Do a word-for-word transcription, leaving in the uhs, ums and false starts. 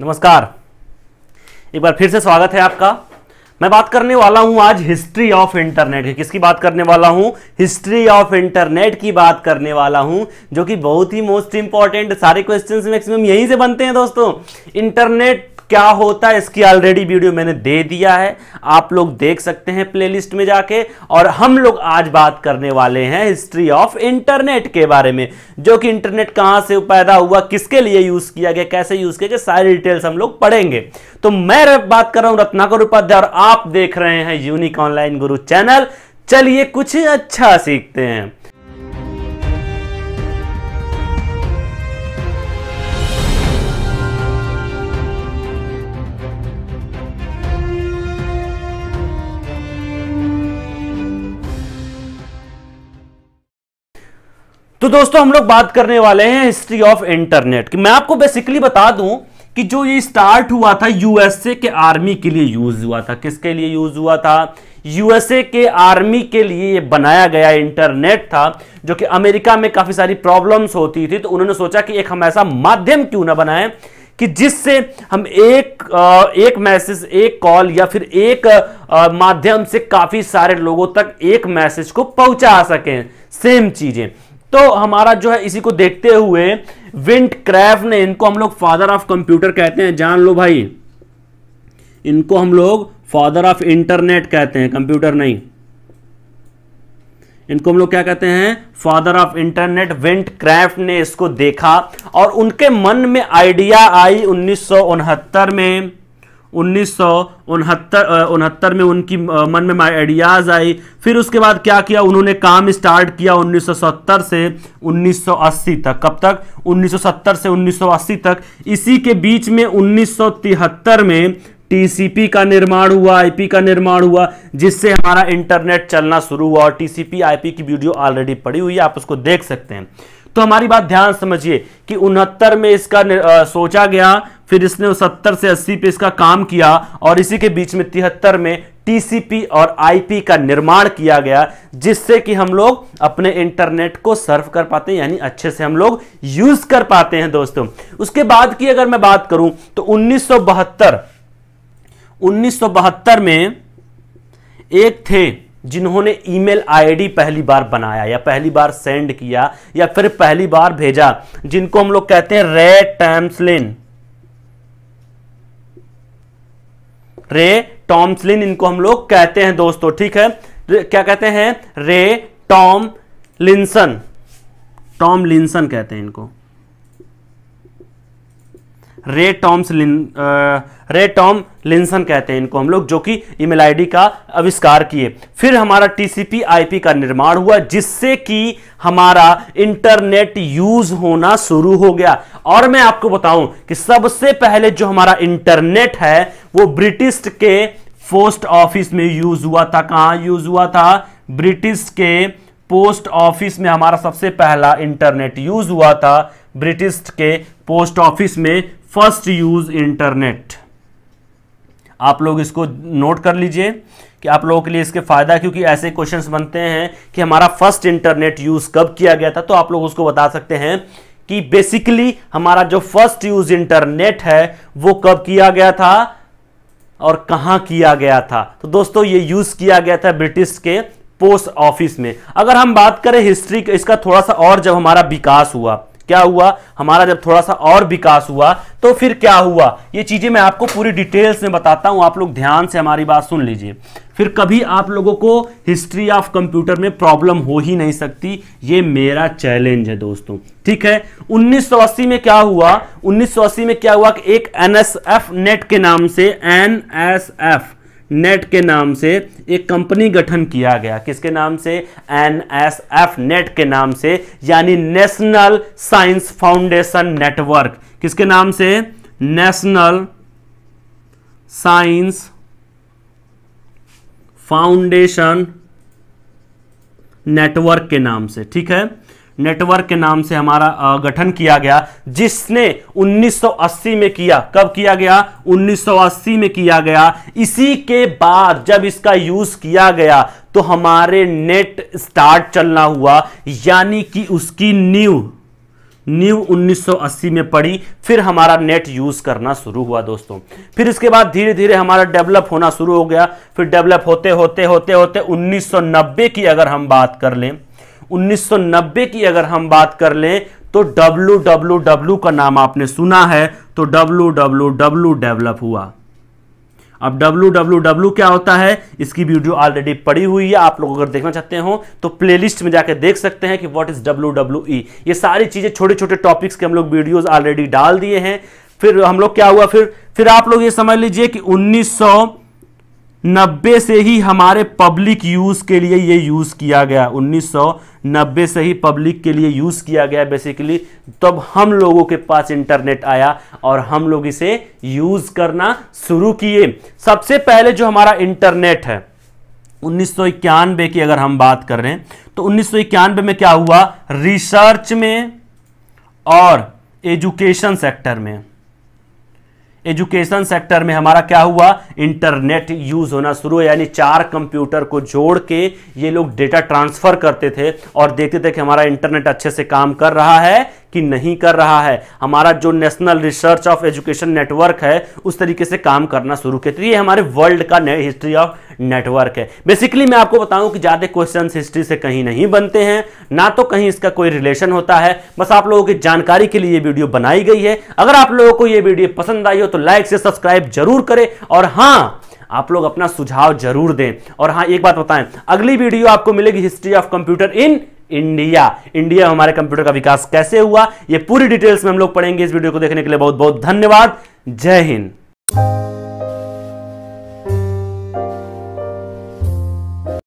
नमस्कार, एक बार फिर से स्वागत है आपका। मैं बात करने वाला हूं आज हिस्ट्री ऑफ इंटरनेट की। किसकी बात करने वाला हूं? हिस्ट्री ऑफ इंटरनेट की बात करने वाला हूं, जो कि बहुत ही मोस्ट इंपॉर्टेंट, सारे क्वेश्चंस मैक्सिमम यहीं से बनते हैं दोस्तों। इंटरनेट क्या होता है इसकी ऑलरेडी वीडियो मैंने दे दिया है, आप लोग देख सकते हैं प्लेलिस्ट में जाके। और हम लोग आज बात करने वाले हैं हिस्ट्री ऑफ इंटरनेट के बारे में, जो कि इंटरनेट कहां से पैदा हुआ, किसके लिए यूज किया गया, कैसे यूज किया गया, सारी डिटेल्स हम लोग पढ़ेंगे। तो मैं बात कर रहा हूं रत्नाकर उपाध्याय और आप देख रहे हैं यूनिक ऑनलाइन गुरु चैनल। चलिए कुछ अच्छा सीखते हैं। तो दोस्तों हम लोग बात करने वाले हैं हिस्ट्री ऑफ इंटरनेट की। मैं आपको बेसिकली बता दूं कि जो ये स्टार्ट हुआ था यूएसए के आर्मी के लिए यूज हुआ था। किसके लिए यूज हुआ था? यूएसए के आर्मी के लिए ये बनाया गया इंटरनेट था, जो कि अमेरिका में काफी सारी प्रॉब्लम्स होती थी। तो उन्होंने सोचा कि एक हम ऐसा माध्यम क्यों ना बनाएं कि जिससे हम एक एक मैसेज, एक कॉल या फिर एक माध्यम से काफी सारे लोगों तक एक मैसेज को पहुंचा सकें, सेम चीजें। तो हमारा जो है इसी को देखते हुए विंट क्रैफ ने, इनको हम लोग फादर ऑफ कंप्यूटर कहते हैं, जान लो भाई, इनको हम लोग फादर ऑफ इंटरनेट कहते हैं, कंप्यूटर नहीं। इनको हम लोग क्या कहते हैं? Father of internet. Vint Cerf ने इसको देखा और उनके मन में आइडिया आई। उन्नीस सौ उनहत्तर में उन्नीस सौ उनहत्तर उनहत्तर में उनकी मन में आइडियाज आई। फिर उसके बाद क्या किया उन्होंने? काम स्टार्ट किया उन्नीस सौ सत्तर से उन्नीस सौ अस्सी तक। कब तक? उन्नीस सौ सत्तर से उन्नीस सौ अस्सी तक। इसी के बीच में उन्नीस सौ तिहत्तर में टीसीपी का निर्माण हुआ, आईपी का निर्माण हुआ, जिससे हमारा इंटरनेट चलना शुरू हुआ। और टीसीपी आईपी की वीडियो ऑलरेडी पड़ी हुई है, आप उसको देख सकते हैं। तो हमारी बात ध्यान समझिए कि उनहत्तर में इसका आ, सोचा गया, फिर इसने सत्तर से अस्सी पे इसका काम किया और इसी के बीच में तिहत्तर में टीसीपी और आईपी का निर्माण किया गया, जिससे कि हम लोग अपने इंटरनेट को सर्व कर पाते हैं, यानी अच्छे से हम लोग यूज कर पाते हैं दोस्तों। उसके बाद की अगर मैं बात करूं तो उन्नीस सौ बहत्तर उन्नीस सौ बहत्तर में एक थे जिन्होंने ईमेल आईडी पहली बार बनाया या पहली बार सेंड किया या फिर पहली बार भेजा, जिनको हम लोग कहते हैं रे टॉमलिंसन। रे टॉमलिंसन इनको हम लोग कहते हैं दोस्तों, ठीक है। क्या कहते हैं? रे टॉमलिंसन टॉमलिंसन कहते हैं इनको, रे टॉमलिन रे टॉमलिंसन कहते हैं इनको हम लोग, जो कि ईमेल आईडी का आविष्कार किए। फिर हमारा टीसीपी आईपी का निर्माण हुआ, जिससे कि हमारा इंटरनेट यूज होना शुरू हो गया। और मैं आपको बताऊं कि सबसे पहले जो हमारा इंटरनेट है वो ब्रिटिश के पोस्ट ऑफिस में यूज हुआ था। कहाँ यूज हुआ था? ब्रिटिश के पोस्ट ऑफिस में हमारा सबसे पहला इंटरनेट यूज हुआ था। ब्रिटिश के पोस्ट ऑफिस में फर्स्ट यूज इंटरनेट। आप लोग इसको नोट कर लीजिए कि आप लोगों के लिए इसके फायदा, क्योंकि ऐसे क्वेश्चंस बनते हैं कि हमारा फर्स्ट इंटरनेट यूज कब किया गया था, तो आप लोग उसको बता सकते हैं कि बेसिकली हमारा जो फर्स्ट यूज इंटरनेट है वो कब किया गया था और कहां किया गया था। तो दोस्तों ये यूज किया गया था ब्रिटिश के पोस्ट ऑफिस में। अगर हम बात करें हिस्ट्री इसका थोड़ा सा, और जब हमारा विकास हुआ, क्या हुआ हमारा जब थोड़ा सा और विकास हुआ तो फिर क्या हुआ, ये चीजें मैं आपको पूरी डिटेल्स में बताता हूं। आप लोग ध्यान से हमारी बात सुन लीजिए, फिर कभी आप लोगों को हिस्ट्री ऑफ कंप्यूटर में प्रॉब्लम हो ही नहीं सकती। ये मेरा चैलेंज है दोस्तों, ठीक है। उन्नीस सौ अस्सी में क्या हुआ? उन्नीस सौ अस्सी में क्या हुआ कि एक एनएसएफ नेट के नाम से एनएसएफ नेट के नाम से एक कंपनी गठन किया गया। किसके नाम से? एनएसएफ नेट के नाम से, यानी नेशनल साइंस फाउंडेशन नेटवर्क। किसके नाम से? नेशनल साइंस फाउंडेशन नेटवर्क के नाम से, ठीक है, नेटवर्क के नाम से हमारा गठन किया गया, जिसने उन्नीस सौ अस्सी में किया। कब किया गया? उन्नीस सौ अस्सी में किया गया। इसी के बाद जब इसका यूज किया गया तो हमारे नेट स्टार्ट चलना हुआ, यानी कि उसकी नींव न्यू उन्नीस सौ अस्सी में पड़ी, फिर हमारा नेट यूज करना शुरू हुआ दोस्तों। फिर इसके बाद धीरे धीरे हमारा डेवलप होना शुरू हो गया। फिर डेवलप होते होते होते होते उन्नीस सौ नब्बे की अगर हम बात कर लें उन्नीस सौ नब्बे की अगर हम बात कर लें तो डब्ल्यू डब्ल्यू डब्ल्यू का नाम आपने सुना है, तो डब्ल्यू डब्ल्यू डब्ल्यू डेवलप हुआ। अब डब्ल्यू डब्ल्यू डब्ल्यू क्या होता है, इसकी वीडियो ऑलरेडी पड़ी हुई है, आप लोग अगर देखना चाहते हो तो प्लेलिस्ट में जाकर देख सकते हैं कि what is W W E. ये सारी चीजें छोटे छोटे टॉपिक्स के हम लोग वीडियोज ऑलरेडी डाल दिए हैं। फिर हम लोग क्या हुआ, फिर फिर आप लोग ये समझ लीजिए कि उन्नीस सौ नब्बे से ही हमारे पब्लिक यूज के लिए ये यूज किया गया, उन्नीस सौ नब्बे से ही पब्लिक के लिए यूज किया गया बेसिकली। तब हम लोगों के पास इंटरनेट आया और हम लोग इसे यूज करना शुरू किए। सबसे पहले जो हमारा इंटरनेट है उन्नीस सौ इक्यानवे की अगर हम बात कर रहे हैं तो उन्नीस सौ इक्यानवे में क्या हुआ, रिसर्च में और एजुकेशन सेक्टर में एजुकेशन सेक्टर में हमारा क्या हुआ, इंटरनेट यूज होना शुरू है। यानी चार कंप्यूटर को जोड़ के ये लोग डेटा ट्रांसफर करते थे और देखते थे कि हमारा इंटरनेट अच्छे से काम कर रहा है कि नहीं कर रहा है। हमारा जो national research of education network है उस तरीके से काम करना शुरू किया। तो ये हमारे वर्ल्ड का हिस्ट्री ऑफ नेटवर्क है। बेसिकली मैं आपको बताऊं कि ज़्यादा क्वेश्चंस हिस्ट्री से कहीं नहीं बनते हैं, ना तो कहीं इसका कोई रिलेशन होता है। बस आप लोगों की जानकारी के लिए ये वीडियो बनाई गई है। अगर आप लोगों को ये वीडियो पसंद आई हो तो लाइक से सब्सक्राइब जरूर करें और हाँ, आप लोग अपना सुझाव जरूर दें। और हाँ, एक बात बताएं, अगली वीडियो आपको मिलेगी history of computer in India. India हमारे कंप्यूटर का विकास कैसे हुआ, ये पूरी डिटेल्स में हम लोग पढ़ेंगे। इस वीडियो को देखने के लिए बहुत बहुत धन्यवाद। जय हिंद।